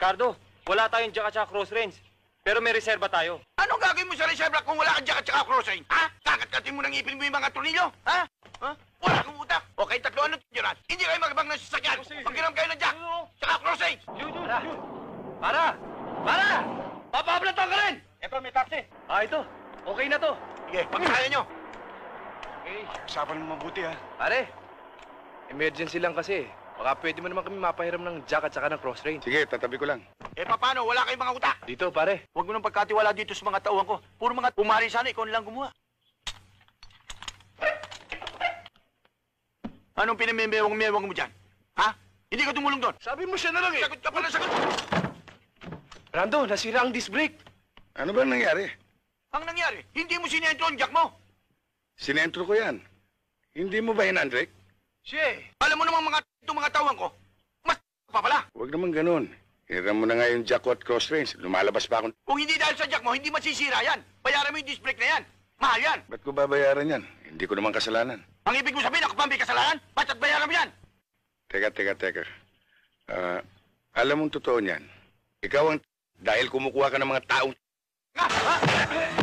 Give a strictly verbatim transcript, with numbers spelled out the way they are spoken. Cardo, wala tayong jack at saka cross range. Pero may reserva tayo. Anong gagawin mo sa reserva kung wala kang jack at saka cross range? Ha? Kakatkatin mo ng ipin mo yung mga tornilyo? Ha? Ha? Wala kang utak. O kayo tatlo, ano tinyo na? Hindi kayo magabang ng sasakyan. Pagkiram kayo ng jack. Saka cross range. Para! Para! Papablatan ka rin! Eto, may taxi. Ah, ito. Okay na to. Sige, pagkakaya nyo. Okay. Pagsapan mo mabuti, ha? Pare, emergency lang kasi. Baka pwede mo naman kami mapahiram ng jack at saka ng cross range. Sige, tatabi ko lang. Eh, paano? Wala kayong mga utak? Dito, pare. Huwag mo nang pagkatiwala dito sa mga tauhan ko. Puro mga pumari sana, ikaw nilang gumawa. Anong pinamimewang-mewang mo dyan? Ha? Hindi ka tumulong doon. Sabi mo siya na lang eh. Sagot ka pala, sagot! Rando, nasira ang disc brake. Ano ba nangyari? Ang nangyari? Hindi mo sinentro ang jack mo. Sinentro ko yan. Hindi mo ba hinandrik? Siya. Alam mo namang mga itong mga tawang ko, mas pa pala. Huwag naman ganun. Hiram mo na nga yung jack at cross range. Lumalabas pa akong... Kung hindi dahil sa jack mo, hindi masisira yan. Bayaran mo yung disc brake na yan. Mahal yan. Ba't ko babayaran yan? Hindi ko naman kasalanan. Ang ibig mo sabihin, ako pa may kasalanan? Ba't at bayaran mo yan? Teka, teka, teka. Uh, alam mong totoo niyan. Ikaw ang... Dahil kumukuha ka ng mga taong... Ha? Ha?